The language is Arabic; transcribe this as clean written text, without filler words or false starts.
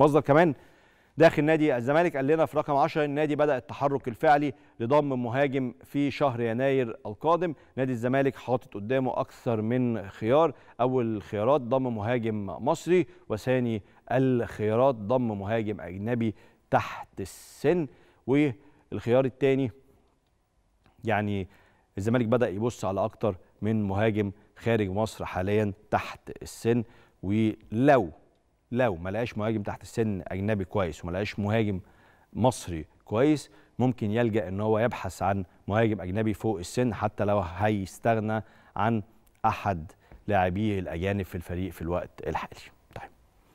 مصدر كمان داخل نادي الزمالك قال لنا في رقم 10 النادي بدأ التحرك الفعلي لضم مهاجم في شهر يناير القادم. نادي الزمالك حاطط قدامه أكثر من خيار، أول خيارات ضم مهاجم مصري، وثاني الخيارات ضم مهاجم أجنبي تحت السن، والخيار الثاني يعني الزمالك بدأ يبص على أكثر من مهاجم خارج مصر حاليا تحت السن، ولو ما لقاش مهاجم تحت السن اجنبي كويس وما لقاش مهاجم مصري كويس ممكن يلجأ ان هو يبحث عن مهاجم اجنبي فوق السن، حتى لو هيستغنى عن احد لاعبيه الاجانب في الفريق في الوقت الحالي.